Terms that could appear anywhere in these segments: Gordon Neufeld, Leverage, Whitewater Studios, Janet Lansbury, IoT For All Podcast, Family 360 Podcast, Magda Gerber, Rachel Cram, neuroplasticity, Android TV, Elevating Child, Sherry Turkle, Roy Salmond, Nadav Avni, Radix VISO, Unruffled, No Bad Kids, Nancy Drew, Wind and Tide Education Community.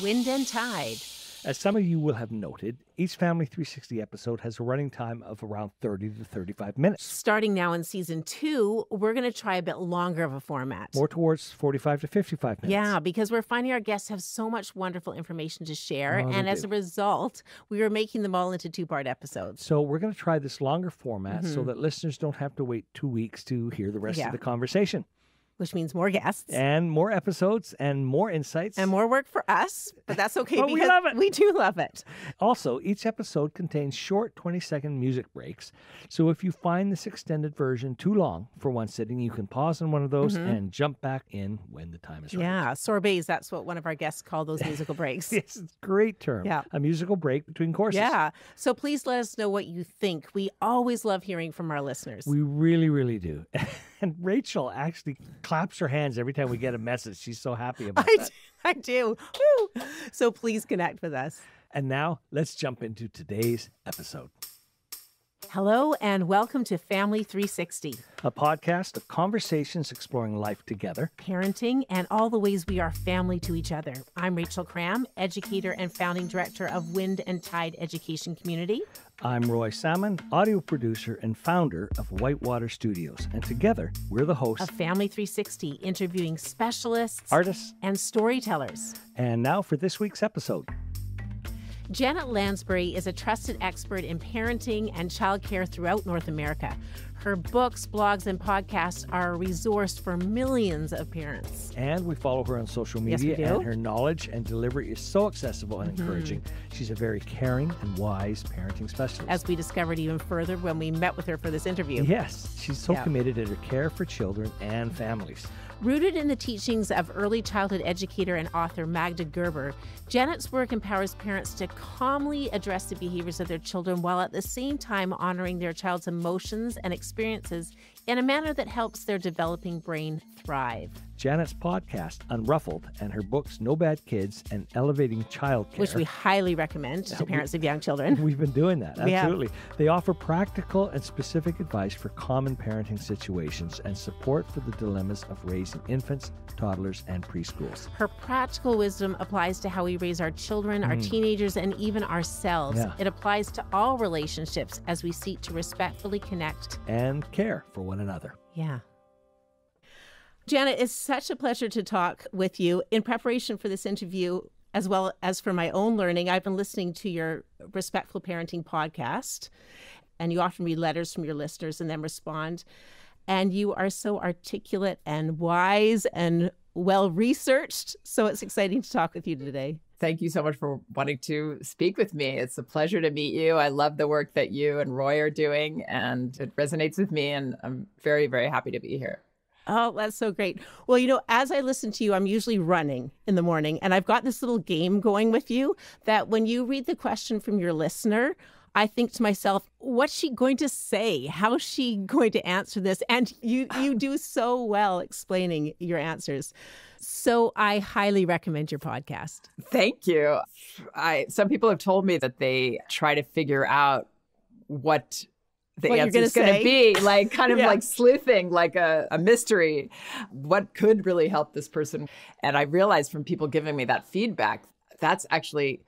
Wind and Tide. As some of you will have noted, each Family 360 episode has a running time of around 30 to 35 minutes. Starting now in Season 2, we're going to try a bit longer of a format. More towards 45 to 55 minutes. Yeah, because we're finding our guests have so much wonderful information to share. And as a result, we are making them all into two-part episodes. So we're going to try this longer format so that listeners don't have to wait 2 weeks to hear the rest of the conversation. Which means more guests. And more episodes and more insights. And more work for us, but that's okay. But we love it. We do love it. Also, each episode contains short 20-second music breaks. So if you find this extended version too long for one sitting, you can pause on one of those and jump back in when the time is right. Yeah, sorbets, that's what one of our guests called those musical breaks. Yes, it's a great term. Yeah. A musical break between courses. Yeah. So please let us know what you think. We always love hearing from our listeners. We really, really do. And Rachel actually claps her hands every time we get a message. She's so happy about it. I do. Woo. So please connect with us. And now let's jump into today's episode. Hello and welcome to Family 360. A podcast of conversations exploring life together. Parenting and all the ways we are family to each other. I'm Rachel Cram, educator and founding director of Wind and Tide Education Community. I'm Roy Salmond, audio producer and founder of Whitewater Studios. And together, we're the hosts of Family 360, interviewing specialists, artists, and storytellers. And now for this week's episode. Janet Lansbury is a trusted expert in parenting and childcare throughout North America. Her books, blogs, and podcasts are a resource for millions of parents. And we follow her on social media, and her knowledge and delivery is so accessible and encouraging. She's a very caring and wise parenting specialist. As we discovered even further when we met with her for this interview. Yes, she's so committed in her care for children and families. Rooted in the teachings of early childhood educator and author Magda Gerber, Janet's work empowers parents to calmly address the behaviors of their children while at the same time honoring their child's emotions and experiences in a manner that helps their developing brain thrive. Janet's podcast, Unruffled, and her books, No Bad Kids and Elevating Child, which we highly recommend to parents of young children. We've been doing that, absolutely. They offer practical and specific advice for common parenting situations and support for the dilemmas of raising infants, toddlers, and preschools. Her practical wisdom applies to how we raise our children, our teenagers, and even ourselves. Yeah. It applies to all relationships as we seek to respectfully connect and care for one another. Yeah. Janet, it's such a pleasure to talk with you. In preparation for this interview, as well as for my own learning, I've been listening to your Respectful Parenting podcast, and you often read letters from your listeners and then respond. And you are so articulate and wise and well-researched, so it's exciting to talk with you today. Thank you so much for wanting to speak with me. It's a pleasure to meet you. I love the work that you and Roy are doing, and it resonates with me, and I'm very, very happy to be here. Oh, that's so great. Well, you know, as I listen to you, I'm usually running in the morning, and I've got this little game going with you that when you read the question from your listener, I think to myself, what's she going to say? How is she going to answer this? And you do so well explaining your answers. So I highly recommend your podcast. Thank you. Some people have told me that they try to figure out what the answer is going to be, like kind of like sleuthing, like a mystery. What could really help this person? And I realized from people giving me that feedback, that's actually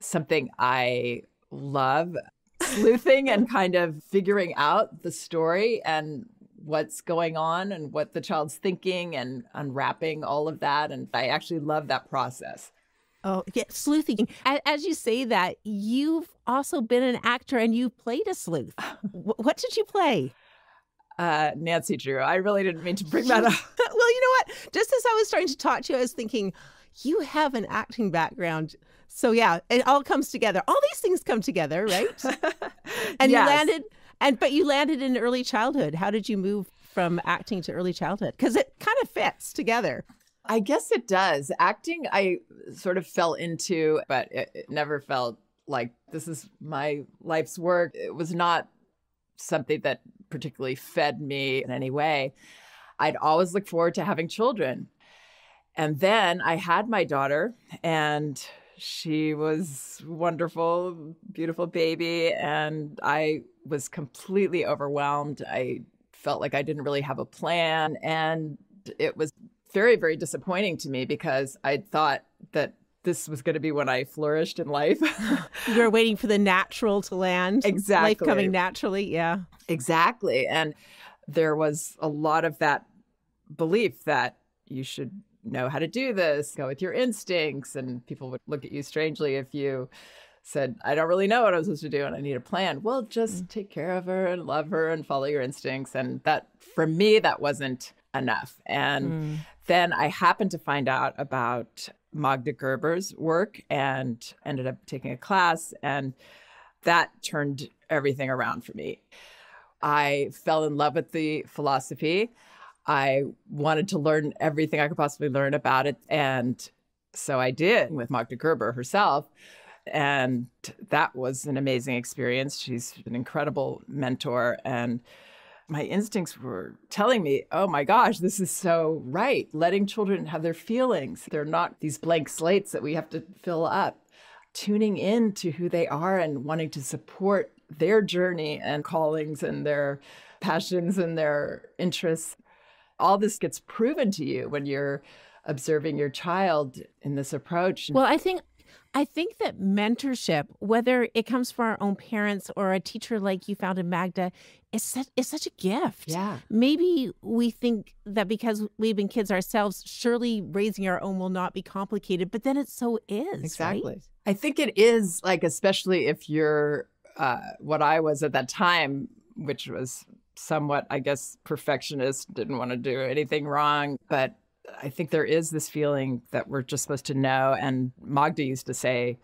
something I love, sleuthing and kind of figuring out the story and what's going on and what the child's thinking and unwrapping all of that. And I actually love that process. Oh, yeah, sleuthing. As you say that, you've also been an actor and you played a sleuth. What did you play? Nancy Drew. I really didn't mean to bring that up. Well, you know what? Just as I was starting to talk to you, I was thinking, you have an acting background. So yeah, it all comes together. All these things come together, right? And you landed in early childhood. How did you move from acting to early childhood? Because it kind of fits together. I guess it does. Acting, I sort of fell into, but it never felt like this is my life's work. It was not something that particularly fed me in any way. I'd always look forward to having children. And then I had my daughter, and she was wonderful, beautiful baby. And I was completely overwhelmed. I felt like I didn't really have a plan. And it was very, very disappointing to me because I thought that this was going to be when I flourished in life. You were waiting for the natural to land. Exactly. Life coming naturally. Yeah. Exactly. And there was a lot of that belief that you should know how to do this, go with your instincts. And people would look at you strangely if you said, I don't really know what I'm supposed to do and I need a plan. Well, just take care of her and love her and follow your instincts. And that, for me, that wasn't enough. And then I happened to find out about Magda Gerber's work and ended up taking a class. And that turned everything around for me. I fell in love with the philosophy. I wanted to learn everything I could possibly learn about it. And so I did with Magda Gerber herself. And that was an amazing experience. She's an incredible mentor. And my instincts were telling me, oh my gosh, this is so right. Letting children have their feelings. They're not these blank slates that we have to fill up. Tuning in to who they are and wanting to support their journey and callings and their passions and their interests. All this gets proven to you when you're observing your child in this approach. Well, I think that mentorship, whether it comes from our own parents or a teacher like you found in Magda, is such a gift. Yeah. Maybe we think that because we've been kids ourselves, surely raising our own will not be complicated, but then it so is. Exactly. Right? I think it is, like, especially if you're what I was at that time, which was somewhat, I guess, perfectionist, didn't want to do anything wrong, but I think there is this feeling that we're just supposed to know. And Magda used to say,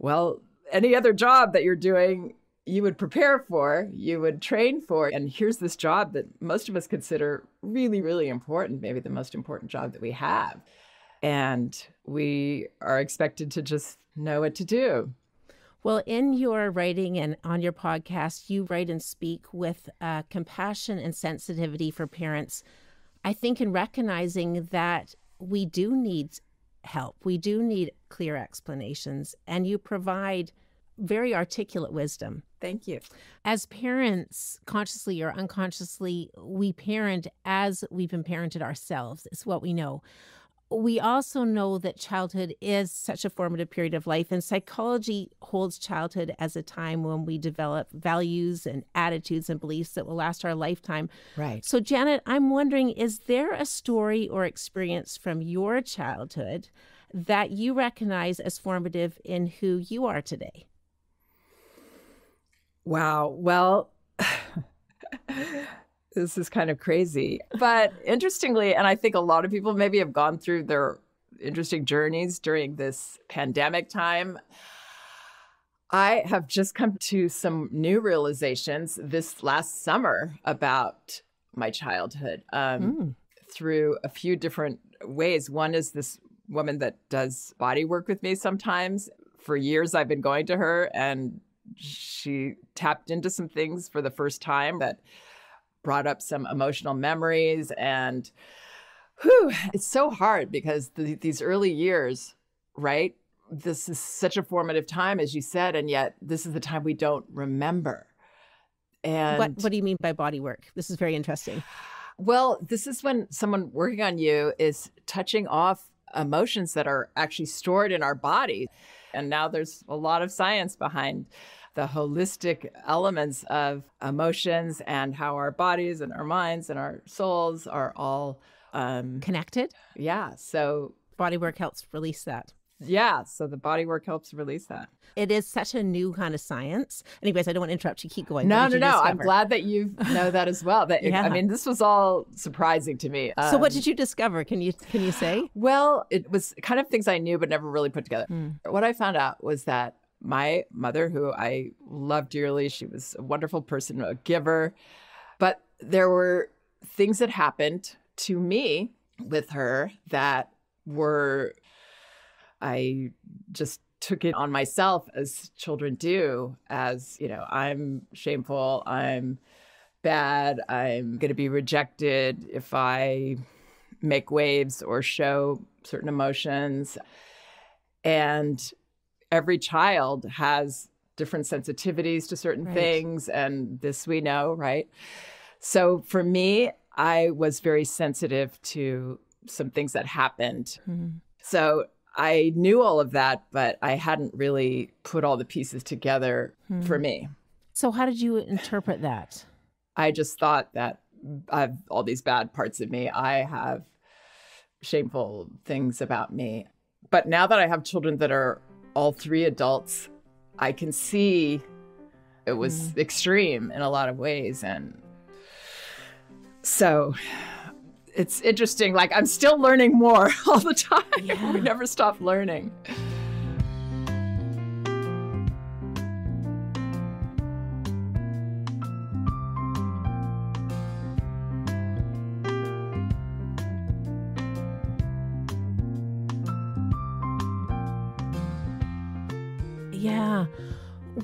well, any other job that you're doing, you would prepare for, you would train for. And here's this job that most of us consider really, really important, maybe the most important job that we have. And we are expected to just know what to do. Well, in your writing and on your podcast, you write and speak with compassion and sensitivity for parents, I think, in recognizing that we do need help. We do need clear explanations, and you provide very articulate wisdom. Thank you. As parents, consciously or unconsciously, we parent as we've been parented ourselves. It's what we know. We also know that childhood is such a formative period of life, and psychology holds childhood as a time when we develop values and attitudes and beliefs that will last our lifetime. Right. So, Janet, I'm wondering, is there a story or experience from your childhood that you recognize as formative in who you are today? Wow. Well, this is kind of crazy, but interestingly, and I think a lot of people maybe have gone through their interesting journeys during this pandemic time, I have just come to some new realizations this last summer about my childhood through a few different ways. One is this woman that does body work with me sometimes. For years, I've been going to her, and she tapped into some things for the first time that brought up some emotional memories. And it's so hard because these early years, right? This is such a formative time, as you said, and yet this is the time we don't remember. And what do you mean by body work? This is very interesting. Well, this is when someone working on you is touching off emotions that are actually stored in our body. And now there's a lot of science behind the holistic elements of emotions and how our bodies and our minds and our souls are all connected. Yeah. So body work helps release that. Yeah. So the body work helps release that. It is such a new kind of science. Anyways, I don't want to interrupt you. Keep going. No. I'm glad that you know that as well. That yeah. I mean, this was all surprising to me. So what did you discover? Can you say? Well, it was kind of things I knew but never really put together. What I found out was that my mother, who I love dearly, she was a wonderful person, a giver. But there were things that happened to me with her that were, I just took it on myself, as children do, as, you know, I'm shameful, I'm bad, I'm going to be rejected if I make waves or show certain emotions. And every child has different sensitivities to certain things, and this we know, right? So for me, I was very sensitive to some things that happened. So I knew all of that, but I hadn't really put all the pieces together for me. So how did you interpret that? I just thought that I have all these bad parts of me. I have shameful things about me. But now that I have children that are all three adults, I can see it was extreme in a lot of ways. And so it's interesting. Like, I'm still learning more all the time. Yeah. We never stop learning. Yeah.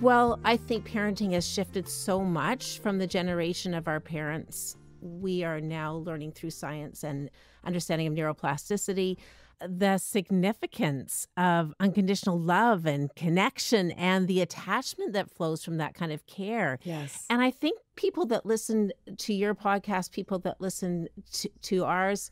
Well, I think parenting has shifted so much from the generation of our parents. We are now learning through science and understanding of neuroplasticity, the significance of unconditional love and connection and the attachment that flows from that kind of care. Yes. And I think people that listen to your podcast, people that listen to ours,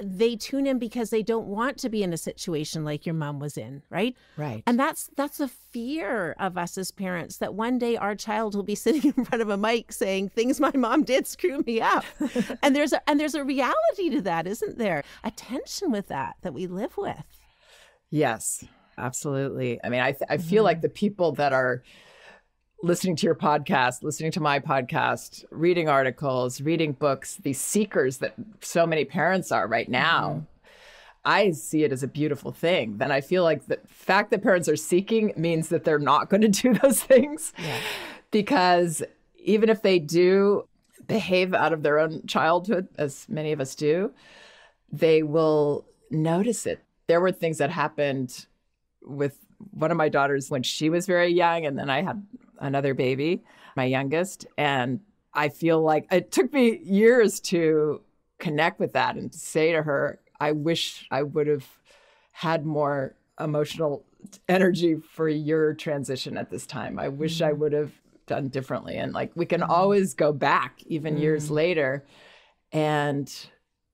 they tune in because they don't want to be in a situation like your mom was in, right? Right. And that's a fear of us as parents, that one day our child will be sitting in front of a mic saying things my mom did screw me up. And there's a reality to that, isn't there? A tension with that we live with. Yes, absolutely. I mean, I feel like the people that are listening to your podcast, listening to my podcast, reading articles, reading books, these seekers that so many parents are right now, I see it as a beautiful thing. Then I feel like the fact that parents are seeking means that they're not going to do those things. Yeah. Because even if they do behave out of their own childhood, as many of us do, they will notice it. There were things that happened with one of my daughters when she was very young, and then I had another baby, my youngest. And I feel like it took me years to connect with that and to say to her, I wish I would have had more emotional energy for your transition at this time. I wish I would have done differently. And like, we can always go back even years later and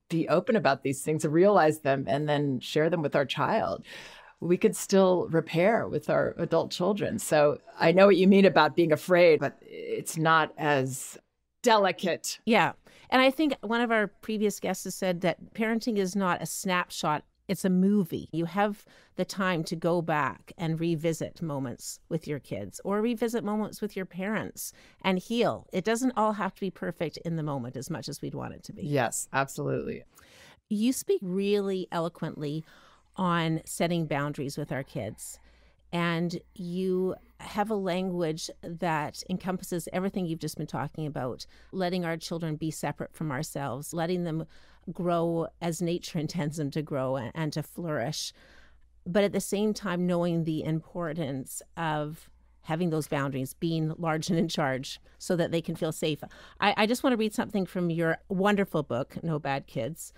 be open about these things and realize them and then share them with our child. We could still repair with our adult children. So I know what you mean about being afraid, but it's not as delicate. Yeah. And I think one of our previous guests has said that parenting is not a snapshot. It's a movie. You have the time to go back and revisit moments with your kids or revisit moments with your parents and heal. It doesn't all have to be perfect in the moment as much as we'd want it to be. Yes, absolutely. You speak really eloquently on setting boundaries with our kids. And you have a language that encompasses everything you've just been talking about, letting our children be separate from ourselves, letting them grow as nature intends them to grow and to flourish. But at the same time, knowing the importance of having those boundaries, being large and in charge so that they can feel safe. I just want to read something from your wonderful book, No Bad Kids,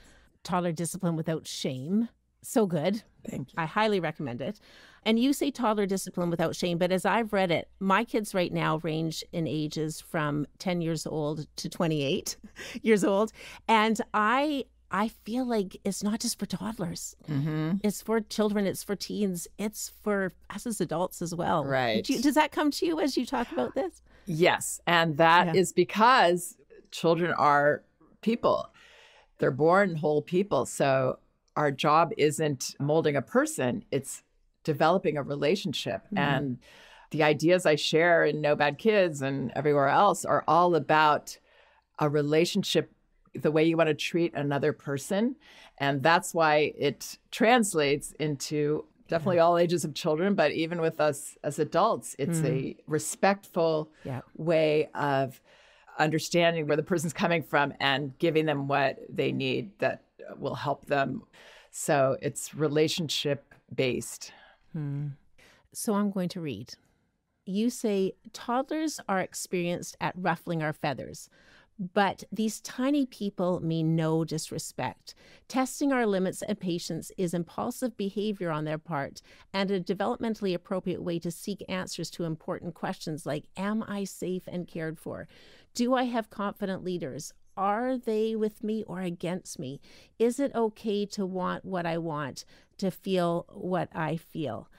Toddler Discipline Without Shame. So good. Thank you. I highly recommend it. And you say toddler discipline without shame, but as I've read it, my kids right now range in ages from 10 years old to 28 years old. And I feel like it's not just for toddlers. It's for children. It's for teens. It's for us as adults as well. Right. Does that come to you as you talk about this? Yes. And that is because children are people. They're born whole people. So our job isn't molding a person, it's developing a relationship. And the ideas I share in No Bad Kids and everywhere else are all about a relationship, the way you want to treat another person. And that's why it translates into definitely all ages of children, but even with us as adults, it's a respectful way of understanding where the person's coming from and giving them what they need that will help them. So it's relationship based. So I'm going to read. You say toddlers are experienced at ruffling our feathers, but these tiny people mean no disrespect. Testing our limits and patience is impulsive behavior on their part and a developmentally appropriate way to seek answers to important questions like, am I safe and cared for? Do I have confident leaders? Are they with me or against me? Is it okay to want what I want, to feel what I feel?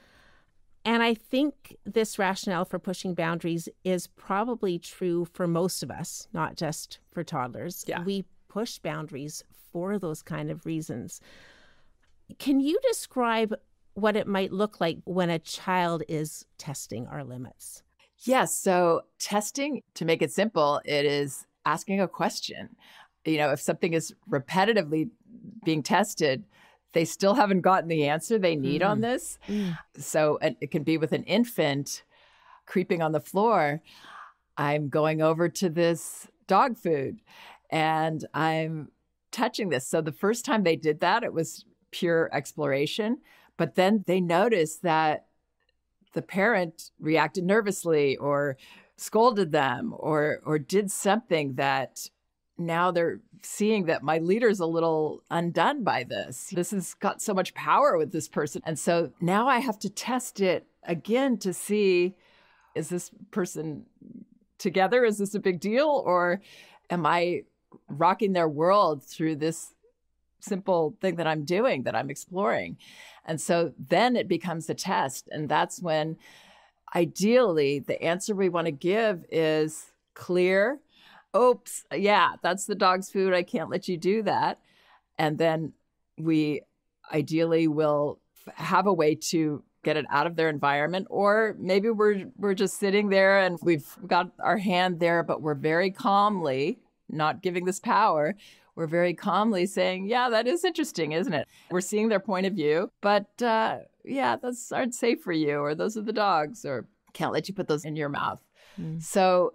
And I think this rationale for pushing boundaries is probably true for most of us, not just for toddlers. Yeah. We push boundaries for those kind of reasons. Can you describe what it might look like when a child is testing our limits? Yes. So testing, to make it simple, it is asking a question. You know, if something is repetitively being tested, they still haven't gotten the answer they need on this. So it can be with an infant creeping on the floor. I'm going over to this dog food and I'm touching this. So the first time they did that, it was pure exploration. But then they noticed that the parent reacted nervously or scolded them or did something that now they're seeing that my leader's a little undone by this. This has got so much power with this person. And so now I have to test it again to see, is this person together? Is this a big deal? Or am I rocking their world through this simple thing that I'm doing, that I'm exploring? And so then it becomes a test. And that's when ideally the answer we want to give is clear. Oops, yeah, that's the dog's food. I can't let you do that. And then we ideally will have a way to get it out of their environment. Or maybe we're just sitting there and we've got our hand there, but we're very calmly, not giving this power, we're very calmly saying, yeah, that is interesting, isn't it? We're seeing their point of view, but yeah, those aren't safe for you, or those are the dogs, or can't let you put those in your mouth. So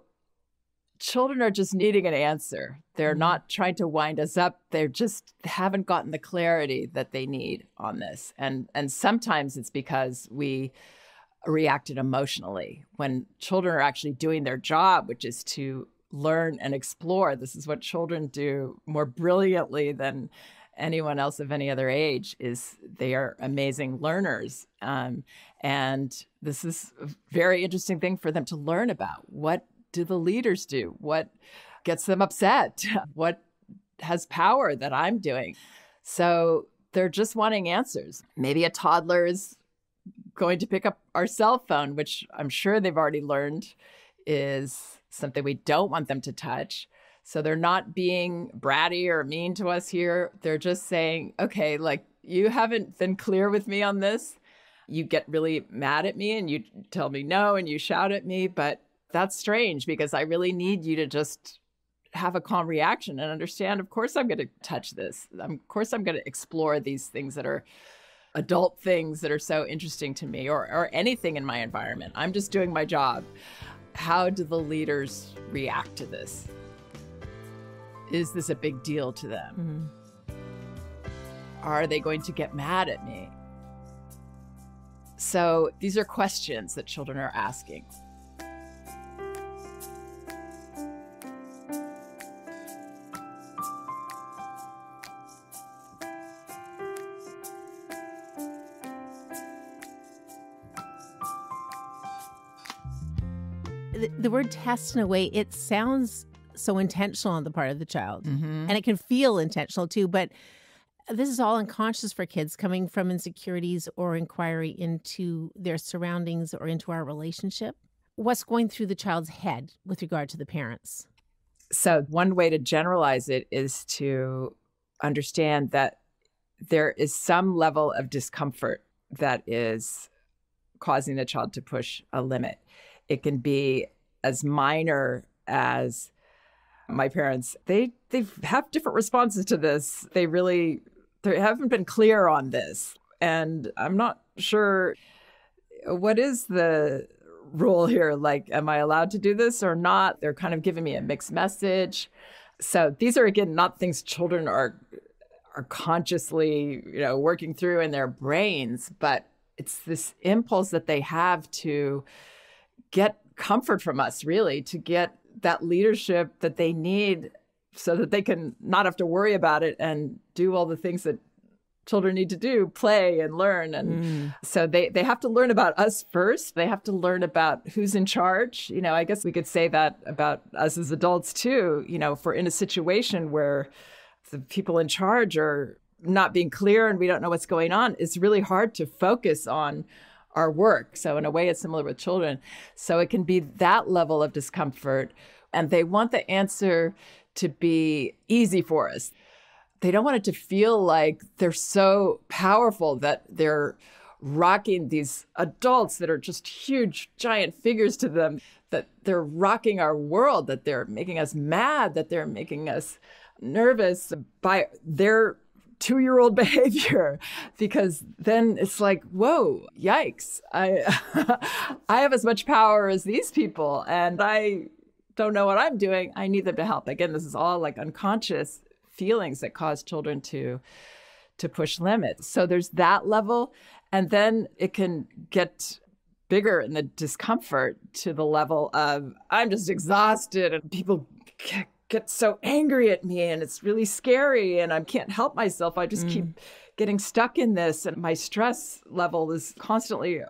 children are just needing an answer. They're not trying to wind us up. They're just haven't gotten the clarity that they need on this. And sometimes it's because we reacted emotionally. When children are actually doing their job, which is to learn and explore. This is what children do more brilliantly than anyone else of any other age, is they are amazing learners. And this is a very interesting thing for them to learn about. What do the leaders do? What gets them upset? What has power that I'm doing? So they're just wanting answers. Maybe a toddler is going to pick up our cell phone, which I'm sure they've already learned is something we don't want them to touch. So they're not being bratty or mean to us here. They're just saying, okay, like, you haven't been clear with me on this. You get really mad at me and you tell me no and you shout at me, but that's strange because I really need you to just have a calm reaction and understand, of course I'm going to touch this. Of course I'm going to explore these things that are adult things that are so interesting to me, or anything in my environment. I'm just doing my job. How do the leaders react to this? Is this a big deal to them? Are they going to get mad at me? So these are questions that children are asking. The word test, in a way, it sounds so intentional on the part of the child. And it can feel intentional too, but this is all unconscious for kids, coming from insecurities or inquiry into their surroundings or into our relationship. What's going through the child's head with regard to the parents? So one way to generalize it is to understand that there is some level of discomfort that is causing the child to push a limit. It can be as minor as my parents, they have different responses to this. They haven't been clear on this. And I'm not sure, what is the rule here? Like, am I allowed to do this or not? They're kind of giving me a mixed message. So these are, again, not things children are consciously, you know, working through in their brains, but it's this impulse that they have to get comfort from us, really, to get that leadership that they need so that they can not have to worry about it and do all the things that children need to do, play and learn. And so they have to learn about us first. They have to learn about who's in charge. You know, I guess we could say that about us as adults too. You know, if we're in a situation where the people in charge are not being clear and we don't know what's going on, it's really hard to focus on our work. So in a way, it's similar with children. So it can be that level of discomfort. And they want the answer to be easy for us. They don't want it to feel like they're so powerful that they're rocking these adults that are just huge, giant figures to them, that they're rocking our world, that they're making us mad, that they're making us nervous by their two-year-old behavior, because then it's like, whoa, yikes. I have as much power as these people and I don't know what I'm doing. I need them to help. Again, this is all like unconscious feelings that cause children to push limits. So there's that level. And then it can get bigger in the discomfort to the level of, I'm just exhausted and people get so angry at me and it's really scary and I can't help myself. I just keep getting stuck in this and my stress level is constantly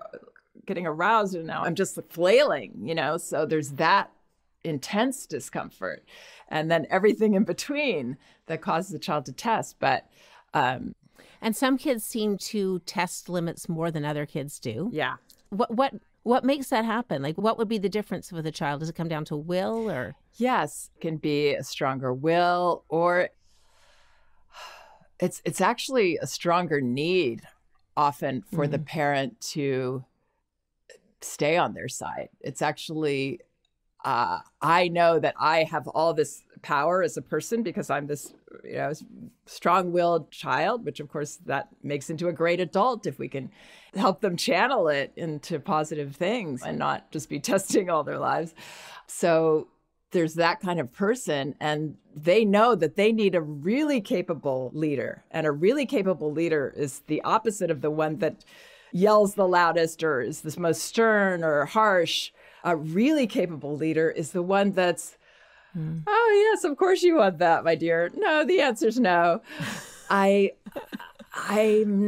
getting aroused and now I'm just flailing, you know? So there's that intense discomfort and then everything in between that causes the child to test. But and some kids seem to test limits more than other kids do. Yeah. What makes that happen? Like, what would be the difference with a child? Does it come down to will or? Yes, it can be a stronger will, or it's actually a stronger need often for the parent to stay on their side. It's actually, I know that I have all this power as a person because I'm this, you know, strong-willed child, which of course that makes into a great adult if we can help them channel it into positive things and not just be testing all their lives. So there's that kind of person, and they know that they need a really capable leader. And a really capable leader is the opposite of the one that yells the loudest or is the most stern or harsh. A really capable leader is the one that's, oh, yes, of course you want that, my dear. No, the answer's no. I'm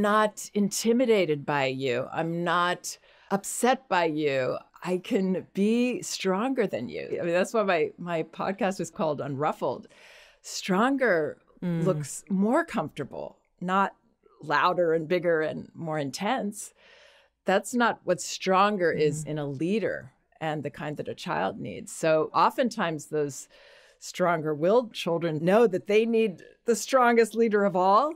not intimidated by you. I'm not upset by you. I can be stronger than you. I mean, that's why my podcast is called Unruffled. Stronger looks more comfortable, not louder and bigger and more intense. That's not what stronger is in a leader, and the kind that a child needs. So oftentimes those stronger-willed children know that they need the strongest leader of all.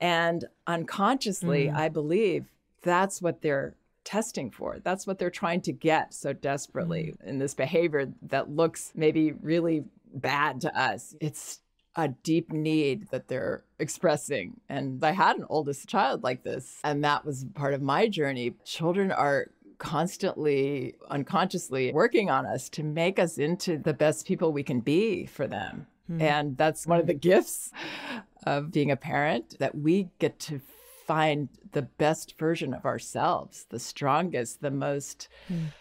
And unconsciously, I believe that's what they're testing for. That's what they're trying to get so desperately in this behavior that looks maybe really bad to us. It's a deep need that they're expressing. And I had an oldest child like this, and that was part of my journey. Children are constantly, unconsciously working on us to make us into the best people we can be for them. And that's one of the gifts of being a parent, that we get to find the best version of ourselves, the strongest, the most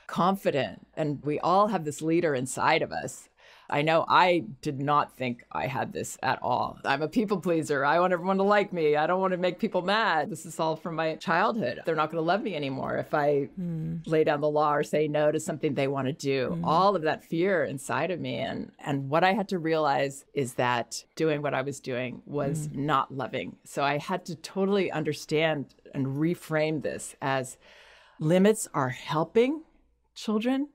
confident. And we all have this leader inside of us. I know I did not think I had this at all. I'm a people pleaser. I want everyone to like me. I don't want to make people mad. This is all from my childhood. They're not going to love me anymore if I lay down the law or say no to something they want to do. All of that fear inside of me. And what I had to realize is that doing what I was doing was not loving. So I had to totally understand and reframe this as limits are helping children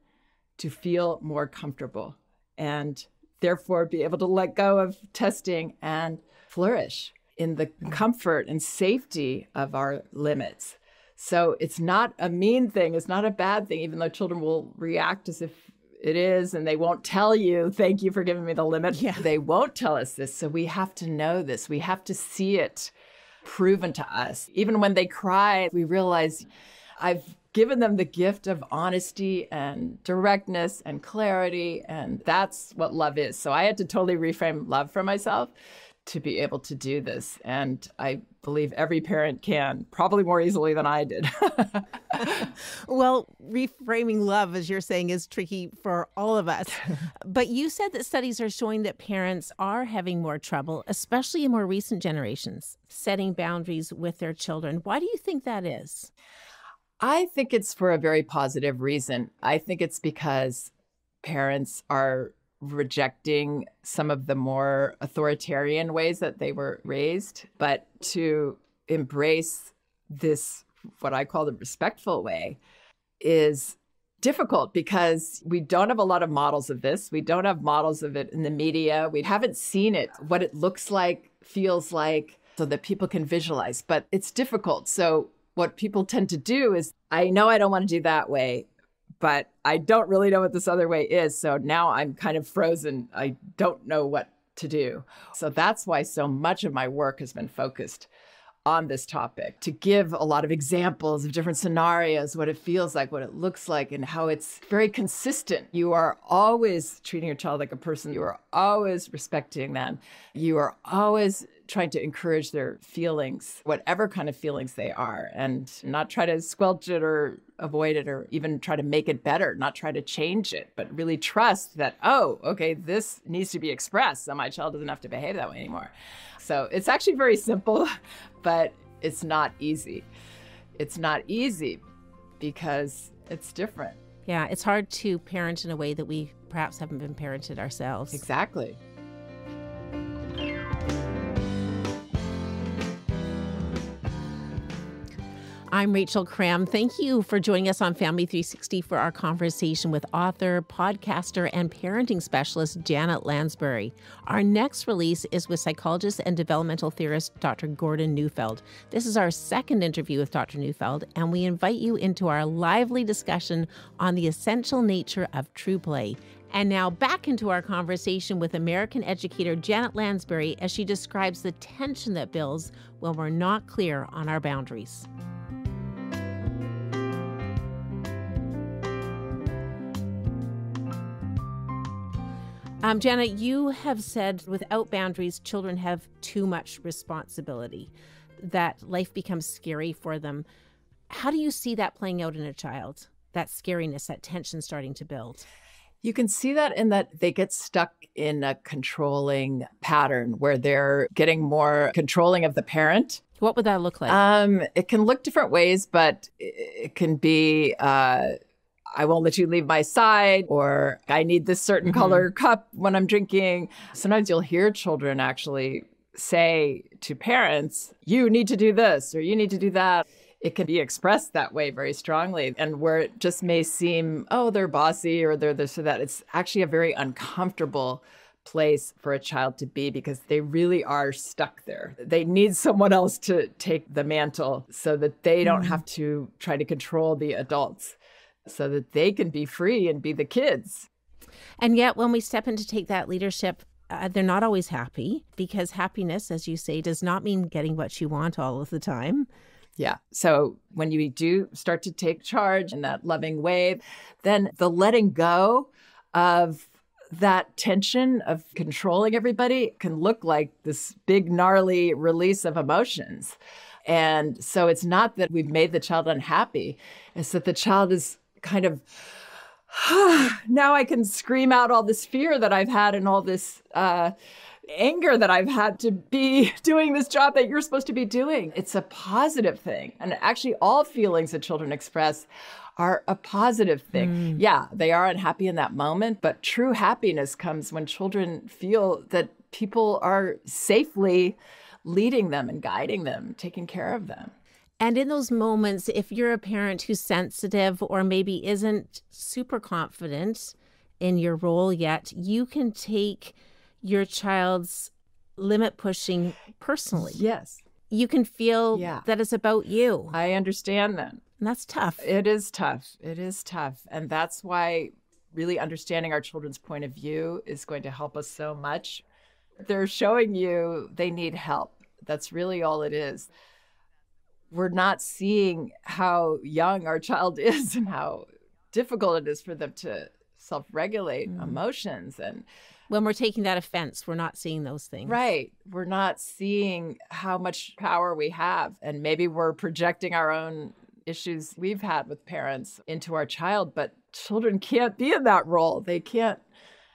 to feel more comfortable, and therefore be able to let go of testing and flourish in the comfort and safety of our limits. So it's not a mean thing. It's not a bad thing, even though children will react as if it is, and they won't tell you, thank you for giving me the limit. Yeah. They won't tell us this. So we have to know this. We have to see it proven to us. Even when they cry, we realize I've given them the gift of honesty and directness and clarity. And that's what love is. So I had to totally reframe love for myself to be able to do this. And I believe every parent can, probably more easily than I did. Well, reframing love, as you're saying, is tricky for all of us. But you said that studies are showing that parents are having more trouble, especially in more recent generations, setting boundaries with their children. Why do you think that is? I think it's for a very positive reason. I think it's because parents are rejecting some of the more authoritarian ways that they were raised, but to embrace this, what I call the respectful way, is difficult because we don't have a lot of models of this. We don't have models of it in the media. We haven't seen it, what it looks like, feels like, so that people can visualize, but it's difficult. So what people tend to do is, I know I don't want to do that way, but I don't really know what this other way is. So now I'm kind of frozen. I don't know what to do. So that's why so much of my work has been focused on this topic, to give a lot of examples of different scenarios, what it feels like, what it looks like, and how it's very consistent. You are always treating your child like a person. You are always respecting them. You are always trying to encourage their feelings, whatever kind of feelings they are, and not try to squelch it or avoid it or even try to make it better, not try to change it, but really trust that, oh, okay, this needs to be expressed, so my child doesn't have to behave that way anymore. So it's actually very simple, but it's not easy. It's not easy because it's different. Yeah, it's hard to parent in a way that we perhaps haven't been parented ourselves. Exactly. I'm Rachel Cram. Thank you for joining us on Family 360 for our conversation with author, podcaster, and parenting specialist Janet Lansbury. Our next release is with psychologist and developmental theorist Dr. Gordon Neufeld. This is our second interview with Dr. Neufeld, and we invite you into our lively discussion on the essential nature of true play. And now back into our conversation with American educator Janet Lansbury as she describes the tension that builds when we're not clear on our boundaries. Janet, you have said without boundaries, children have too much responsibility, that life becomes scary for them. How do you see that playing out in a child, that scariness, that tension starting to build? You can see that in that they get stuck in a controlling pattern where they're getting more controlling of the parent. What would that look like? It can look different ways, but it can be... I won't let you leave my side, or I need this certain color cup when I'm drinking. Sometimes you'll hear children actually say to parents, you need to do this, or you need to do that. It can be expressed that way very strongly. And where it just may seem, oh, they're bossy or they're this or that, it's actually a very uncomfortable place for a child to be because they really are stuck there. They need someone else to take the mantle so that they don't have to try to control the adults, so that they can be free and be the kids. And yet when we step in to take that leadership, they're not always happy, because happiness, as you say, does not mean getting what you want all of the time. Yeah. So when you do start to take charge in that loving way, then the letting go of that tension of controlling everybody can look like this big, gnarly release of emotions. And so it's not that we've made the child unhappy. It's that the child is kind of, oh, now I can scream out all this fear that I've had and all this anger that I've had to be doing this job that you're supposed to be doing. It's a positive thing. And actually all feelings that children express are a positive thing. Yeah, they are unhappy in that moment, but true happiness comes when children feel that people are safely leading them and guiding them, taking care of them. And in those moments, if you're a parent who's sensitive or maybe isn't super confident in your role yet, you can take your child's limit pushing personally. Yes. You can feel that it's about you. I understand that. And that's tough. It is tough. It is tough. And that's why really understanding our children's point of view is going to help us so much. They're showing you they need help. That's really all it is. We're not seeing how young our child is and how difficult it is for them to self-regulate emotions and when we're taking that offense, we're not seeing those things. Right. We're not seeing how much power we have. And maybe we're projecting our own issues we've had with parents into our child, but children can't be in that role. They can't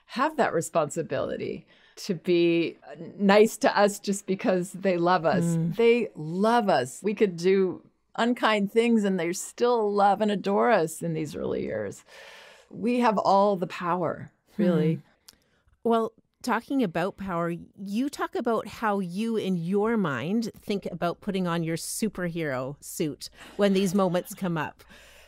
have that responsibility to be nice to us just because they love us. Mm. They love us. We could do unkind things and they still love and adore us in these early years. We have all the power, really. Mm. Well, talking about power, you talk about how you, in your mind, think about putting on your superhero suit when these moments come up.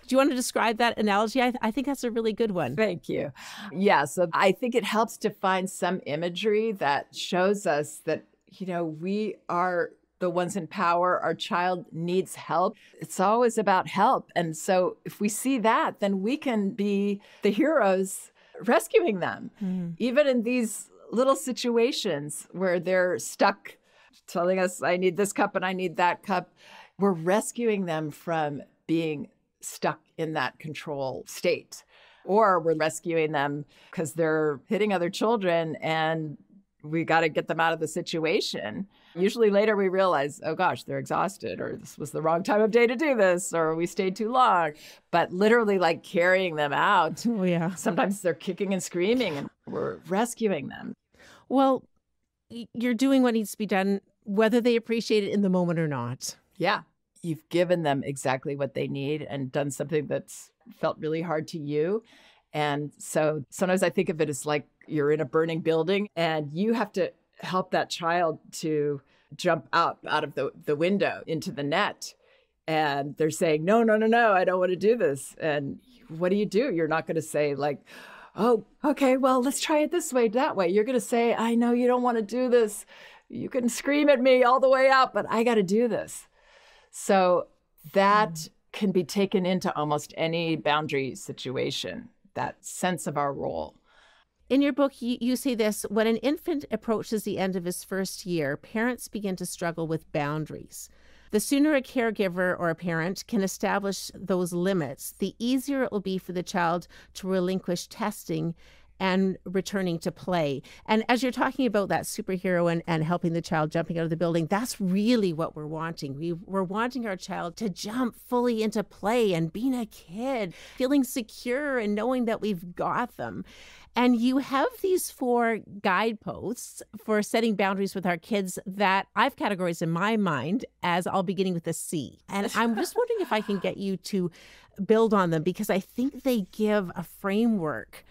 Do you want to describe that analogy? I think that's a really good one. Thank you. Yeah, so I think it helps to find some imagery that shows us that, you know, we are the ones in power. Our child needs help. It's always about help. And so if we see that, then we can be the heroes rescuing them, even in these little situations where they're stuck telling us, I need this cup and I need that cup. We're rescuing them from being stuck in that control state, or we're rescuing them because they're hitting other children and we got to get them out of the situation. Usually later we realize, oh gosh, they're exhausted, or this was the wrong time of day to do this, or we stayed too long. But literally like carrying them out. Oh, yeah. Sometimes they're kicking and screaming and we're rescuing them. Well, you're doing what needs to be done, whether they appreciate it in the moment or not. Yeah. You've given them exactly what they need and done something that's felt really hard to you. And so sometimes I think of it as like you're in a burning building and you have to help that child to jump out of the window into the net. And they're saying, no, no, no, no, I don't want to do this. And what do? You're not going to say like, oh, okay, well, let's try it this way, that way. You're going to say, I know you don't want to do this. You can scream at me all the way out, but I got to do this. So that can be taken into almost any boundary situation, that sense of our role. In your book, you say this: when an infant approaches the end of his first year, parents begin to struggle with boundaries. The sooner a caregiver or a parent can establish those limits, the easier it will be for the child to relinquish testing and returning to play. And as you're talking about that superhero and helping the child jumping out of the building, that's really what we're wanting. We're wanting our child to jump fully into play and being a kid, feeling secure and knowing that we've got them. And you have these 4 guideposts for setting boundaries with our kids that I've categorized in my mind as all beginning with a C. And I'm just wondering if I can get you to build on them, because I think they give a framework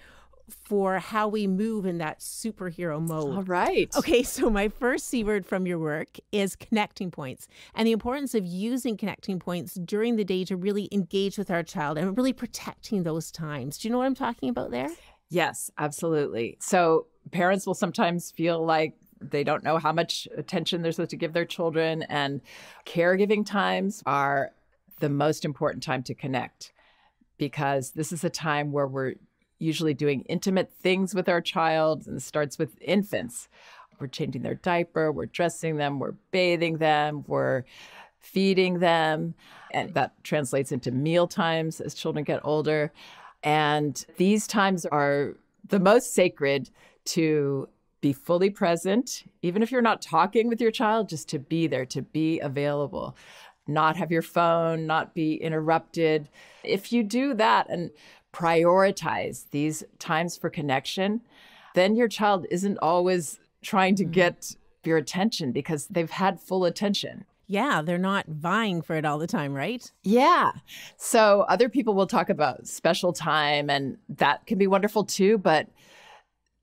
for how we move in that superhero mode. All right. Okay, so my first C word from your work is connecting points, and the importance of using connecting points during the day to really engage with our child and really protecting those times. Do you know what I'm talking about there? Yes, absolutely. So parents will sometimes feel like they don't know how much attention they're supposed to give their children, and caregiving times are the most important time to connect, because this is a time where we're usually doing intimate things with our child, and it starts with infants. We're changing their diaper, we're dressing them, we're bathing them, we're feeding them. And that translates into meal times as children get older. And these times are the most sacred to be fully present, even if you're not talking with your child, just to be there, to be available, not have your phone, not be interrupted. If you do that and prioritize these times for connection, then your child isn't always trying to get your attention because they've had full attention. Yeah, they're not vying for it all the time, right? Yeah. So other people will talk about special time, and that can be wonderful too, but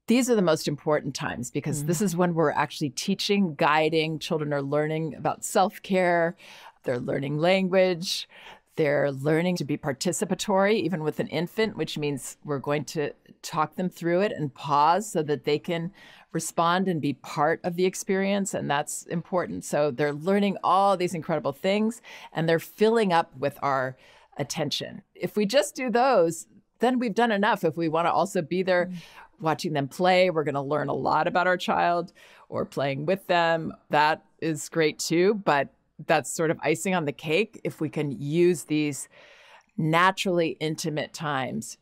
these are the most important times, because this is when we're actually teaching, guiding. Children are learning about self-care, they're learning language, they're learning to be participatory, even with an infant, which means we're going to talk them through it and pause so that they can respond and be part of the experience. And that's important. So they're learning all these incredible things, and they're filling up with our attention. If we just do those, then we've done enough. If we want to also be there watching them play, we're going to learn a lot about our child, or playing with them. That is great too, but that's sort of icing on the cake if we can use these naturally intimate times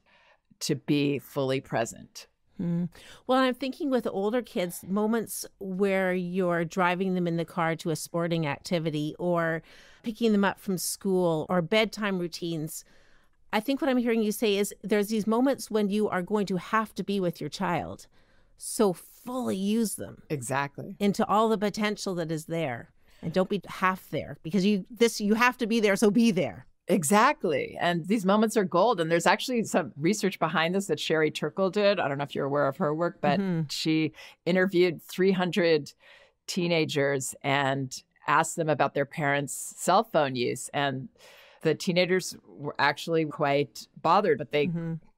to be fully present. Mm. Well, I'm thinking with older kids, moments where you're driving them in the car to a sporting activity or picking them up from school or bedtime routines. I think what I'm hearing you say is there's these moments when you are going to have to be with your child. So fully use them. Exactly. Into all the potential that is there. And don't be half there because you have to be there. So be there. Exactly. And these moments are gold. And there's actually some research behind this that Sherry Turkle did. I don't know if you're aware of her work, but she interviewed 300 teenagers and asked them about their parents' cell phone use. And the teenagers were actually quite bothered, but they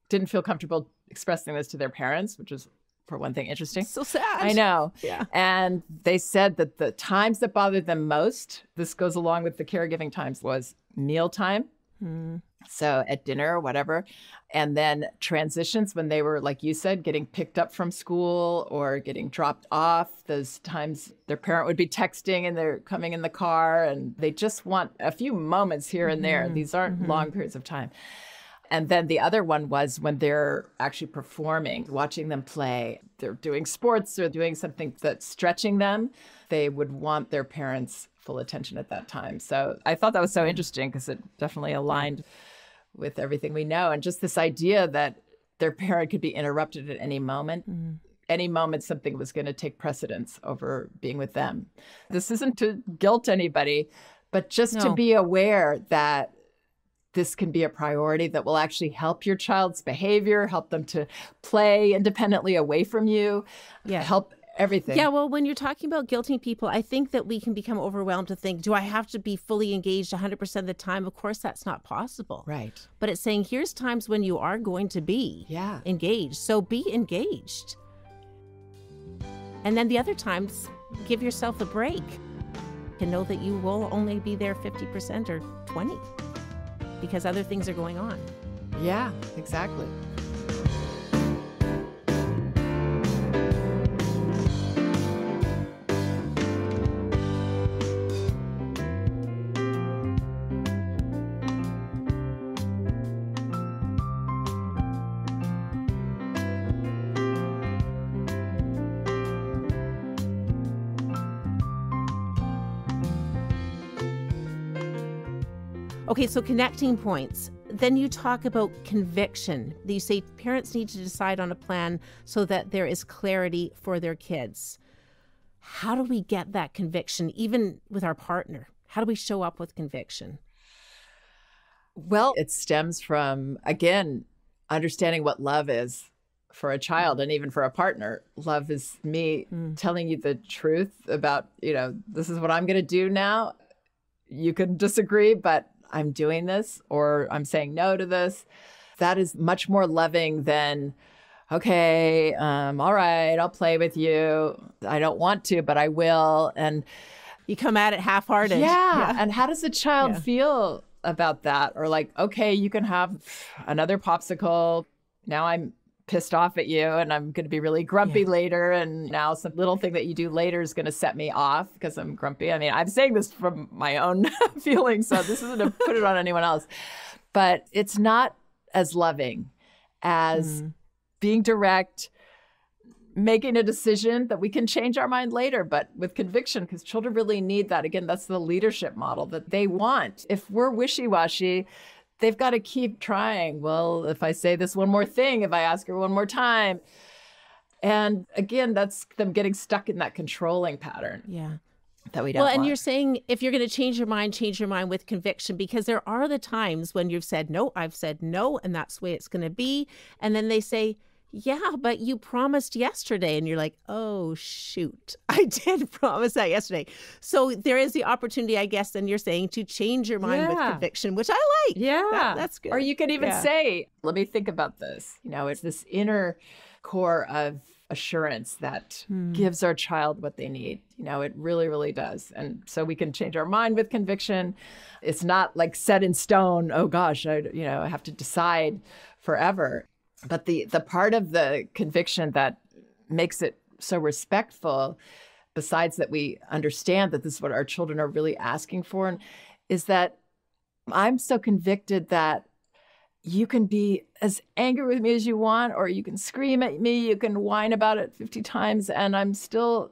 didn't feel comfortable expressing this to their parents, which is, for one thing, interesting. So sad. I know. Yeah. And they said that the times that bothered them most, this goes along with the caregiving times, was mealtime. Mm. So at dinner or whatever. And then transitions when they were, like you said, getting picked up from school or getting dropped off. Those times their parent would be texting and they're coming in the car and they just want a few moments here and there. These aren't long periods of time. And then the other one was when they're actually performing, watching them play, they're doing sports or doing something that's stretching them. They would want their parents' full attention at that time. So I thought that was so interesting because it definitely aligned with everything we know. And just this idea that their parent could be interrupted at any moment. Mm-hmm. Any moment something was going to take precedence over being with them. This isn't to guilt anybody, but just to be aware that this can be a priority that will actually help your child's behavior, help them to play independently away from you, help everything. Yeah, well, when you're talking about guilting people, I think that we can become overwhelmed to think, do I have to be fully engaged 100% of the time? Of course, that's not possible. Right. But it's saying, here's times when you are going to be engaged. So be engaged. And then the other times, give yourself a break and know that you will only be there 50% or 20%. Because other things are going on. Yeah, exactly. Okay, so connecting points. Then you talk about conviction. You say parents need to decide on a plan so that there is clarity for their kids. How do we get that conviction, even with our partner? How do we show up with conviction? Well, it stems from, again, understanding what love is for a child and even for a partner. Love is me telling you the truth about, you know, this is what I'm going to do now. You can disagree, but I'm doing this, or I'm saying no to this. That is much more loving than, okay, all right, I'll play with you. I don't want to, but I will. And you come at it half-hearted. Yeah. And how does the child feel about that? Or like, okay, you can have another popsicle. Now I'm pissed off at you and I'm going to be really grumpy later. And now some little thing that you do later is going to set me off because I'm grumpy. I mean, I'm saying this from my own feelings, so this isn't to put it on anyone else. But it's not as loving as being direct, making a decision that we can change our mind later, but with conviction, because children really need that. Again, that's the leadership model that they want. If we're wishy-washy, they've got to keep trying. Well, if I say this one more thing, if I ask her one more time. And again, that's them getting stuck in that controlling pattern. Yeah. That we don't want. Well, and you're saying if you're going to change your mind with conviction, because there are the times when you've said no, I've said no, and that's the way it's going to be. And then they say, yeah, but you promised yesterday. And you're like, oh, shoot, I did promise that yesterday. So there is the opportunity, I guess, and you're saying to change your mind with conviction, which I like. Yeah, that's good. Or you could even say, let me think about this. You know, it's this inner core of assurance that gives our child what they need. You know, it really, really does. And so we can change our mind with conviction. It's not like set in stone. Oh, gosh, I have to decide forever. But the part of the conviction that makes it so respectful, besides that we understand that this is what our children are really asking for, is that I'm so convicted that you can be as angry with me as you want, or you can scream at me, you can whine about it 50 times, and I'm still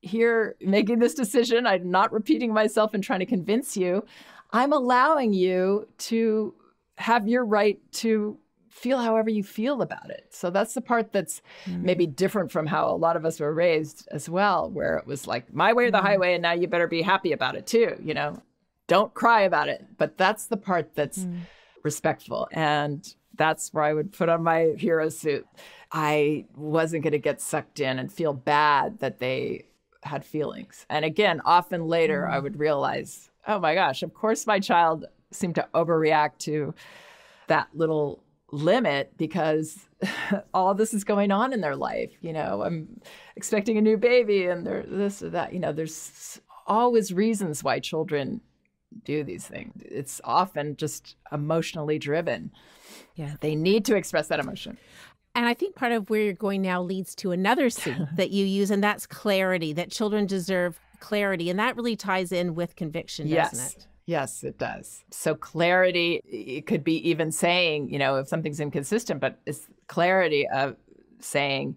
here making this decision. I'm not repeating myself and trying to convince you. I'm allowing you to have your right to feel however you feel about it. So that's the part that's maybe different from how a lot of us were raised as well, where it was like my way or the highway, and now you better be happy about it too, you know, don't cry about it. But that's the part that's respectful. And that's where I would put on my hero suit. I wasn't going to get sucked in and feel bad that they had feelings. And again, often later, I would realize, oh my gosh, of course my child seemed to overreact to that little limit because all this is going on in their life. You know, I'm expecting a new baby and they're this or that. You know, there's always reasons why children do these things. It's often just emotionally driven. Yeah, they need to express that emotion. And I think part of where you're going now leads to another suit that you use, and that's clarity, that children deserve clarity. And that really ties in with conviction, doesn't it? Yes, it does. So clarity, it could be even saying, you know, if something's inconsistent, but it's clarity of saying,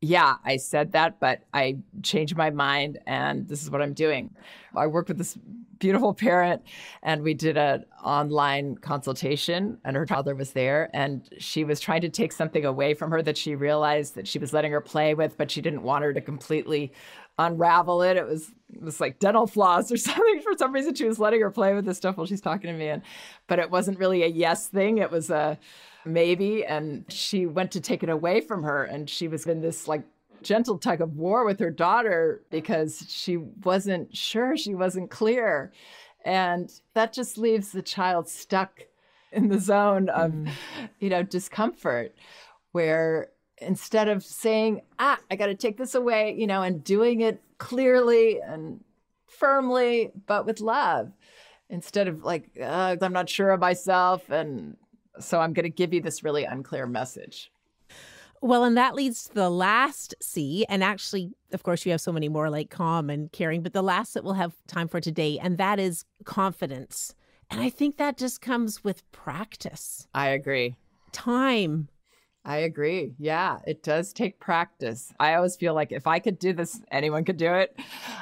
yeah, I said that, but I changed my mind and this is what I'm doing. I worked with this beautiful parent and we did an online consultation and her toddler was there and she was trying to take something away from her that she realized that she was letting her play with, but she didn't want her to completely unravel it. It was like dental floss or something. For some reason, she was letting her play with this stuff while she's talking to me. But it wasn't really a yes thing. It was a maybe. And she went to take it away from her. And she was in this like gentle tug of war with her daughter because she wasn't sure, she wasn't clear. And that just leaves the child stuck in the zone of, you know, discomfort, where instead of saying, I got to take this away, you know, and doing it clearly and firmly, but with love, instead of like, I'm not sure of myself. And so I'm going to give you this really unclear message. Well, and that leads to the last C. And actually, of course, you have so many more like calm and caring, but the last that we'll have time for today, and that is confidence. And I think that just comes with practice. I agree. Time. I agree. Yeah, it does take practice. I always feel like if I could do this, anyone could do it.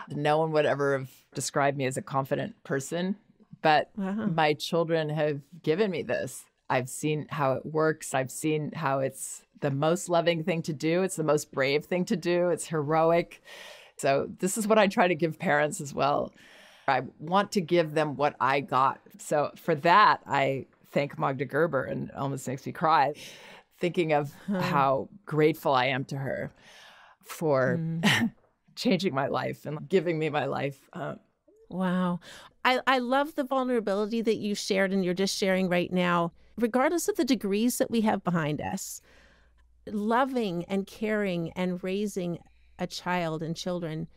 No one would ever have described me as a confident person, but my children have given me this. I've seen how it works. I've seen how it's the most loving thing to do. It's the most brave thing to do. It's heroic. So this is what I try to give parents as well. I want to give them what I got. So for that, I thank Magda Gerber, and it almost makes me cry thinking of how grateful I am to her for changing my life and giving me my life. Wow. I love the vulnerability that you shared and you're just sharing right now. Regardless of the degrees that we have behind us, loving and caring and raising a child and children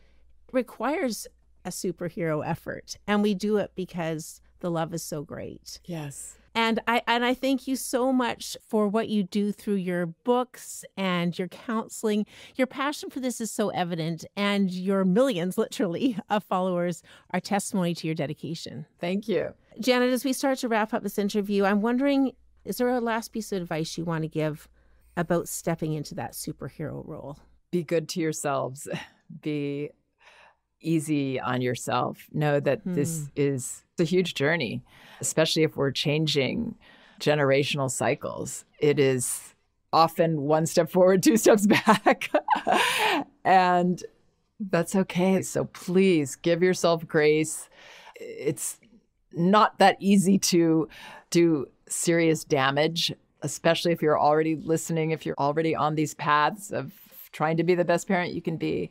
requires a superhero effort. And we do it because the love is so great. Yes. And I thank you so much for what you do through your books and your counseling. Your passion for this is so evident, and your millions, literally, of followers are testimony to your dedication. Thank you. Janet, as we start to wrap up this interview, I'm wondering, is there a last piece of advice you want to give about stepping into that superhero role? Be good to yourselves. Be easy on yourself. Know that this is a huge journey, especially if we're changing generational cycles. It is often one step forward, two steps back, and that's okay. So please give yourself grace. It's not that easy to do serious damage, especially if you're already listening, if you're already on these paths of trying to be the best parent you can be.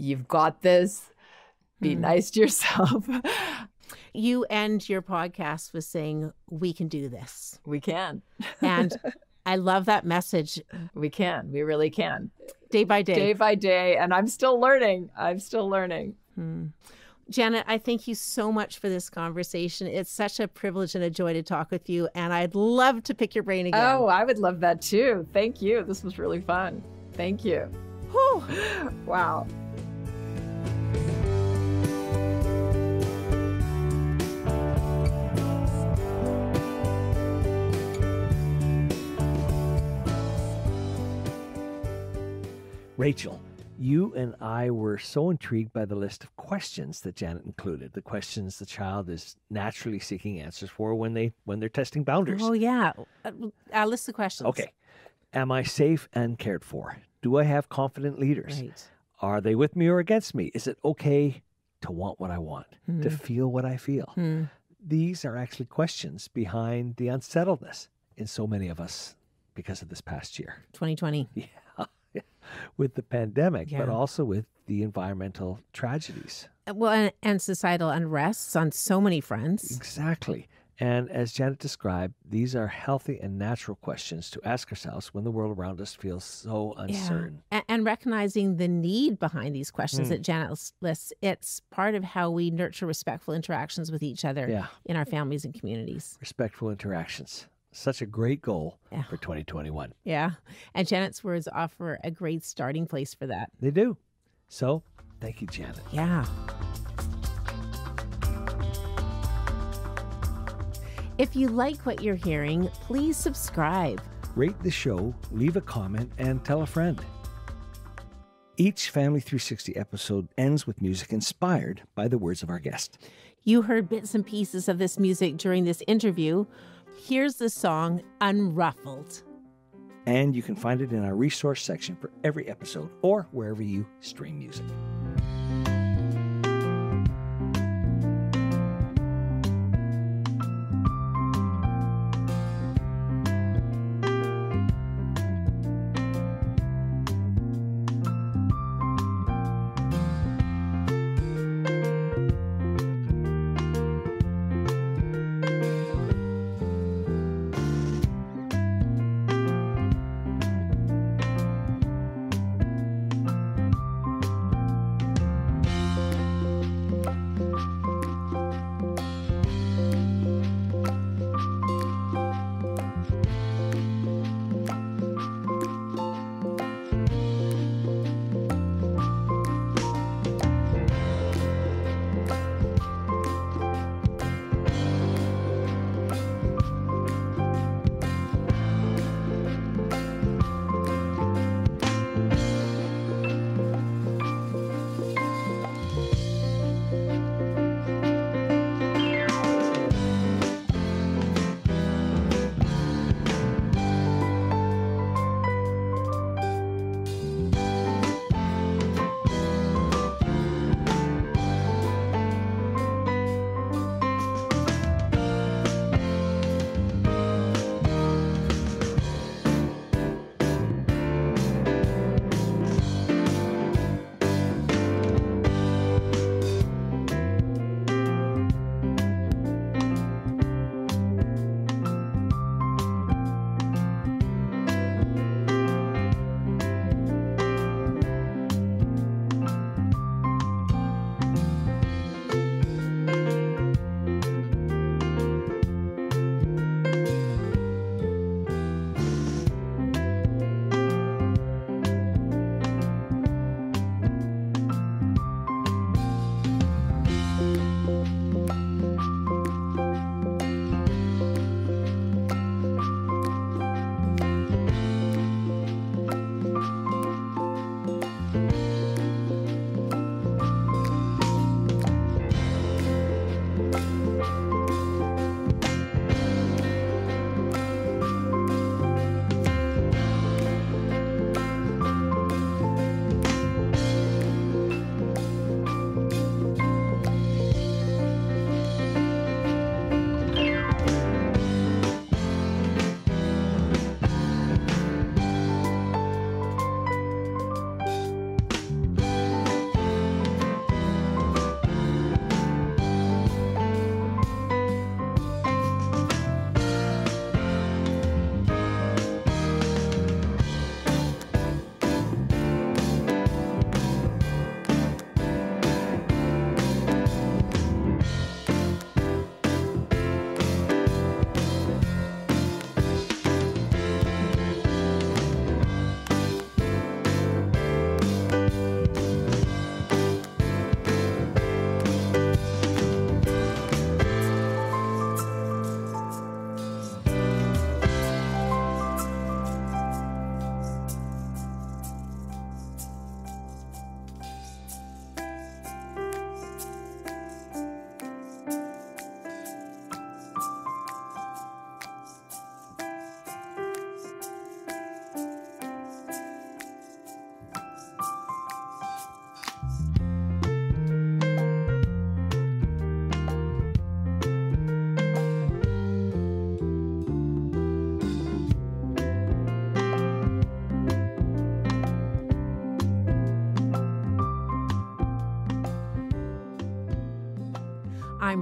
You've got this. Be nice to yourself. You end your podcast with saying, we can do this. We can. And I love that message. We can. We really can. Day by day. Day by day. And I'm still learning. I'm still learning. Janet, I thank you so much for this conversation. It's such a privilege and a joy to talk with you. And I'd love to pick your brain again. Oh, I would love that too. Thank you. This was really fun. Thank you. Whew. Wow. Rachel, you and I were so intrigued by the list of questions that Janet included, the questions the child is naturally seeking answers for when they're testing boundaries. Oh, yeah. I'll list the questions. Okay. Am I safe and cared for? Do I have confident leaders? Right. Are they with me or against me? Is it okay to want what I want, to feel what I feel? These are actually questions behind the unsettledness in so many of us because of this past year. 2020. Yeah. With the pandemic, but also with the environmental tragedies. Well, and societal unrests on so many fronts. Exactly. And as Janet described, these are healthy and natural questions to ask ourselves when the world around us feels so uncertain. Yeah. And recognizing the need behind these questions that Janet lists, it's part of how we nurture respectful interactions with each other in our families and communities. Respectful interactions. Such a great goal for 2021. Yeah. And Janet's words offer a great starting place for that. They do. So thank you, Janet. Yeah. If you like what you're hearing, please subscribe. Rate the show, leave a comment, and tell a friend. Each Family 360 episode ends with music inspired by the words of our guest. You heard bits and pieces of this music during this interview. Here's the song, Unruffled. And you can find it in our resource section for every episode or wherever you stream music.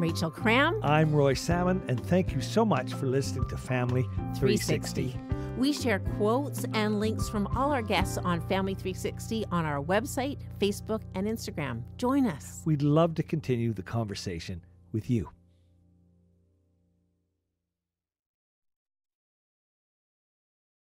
Rachel Cram. I'm Roy Salmond, and thank you so much for listening to Family 360. We share quotes and links from all our guests on Family 360 on our website, Facebook, and Instagram. Join us. We'd love to continue the conversation with you.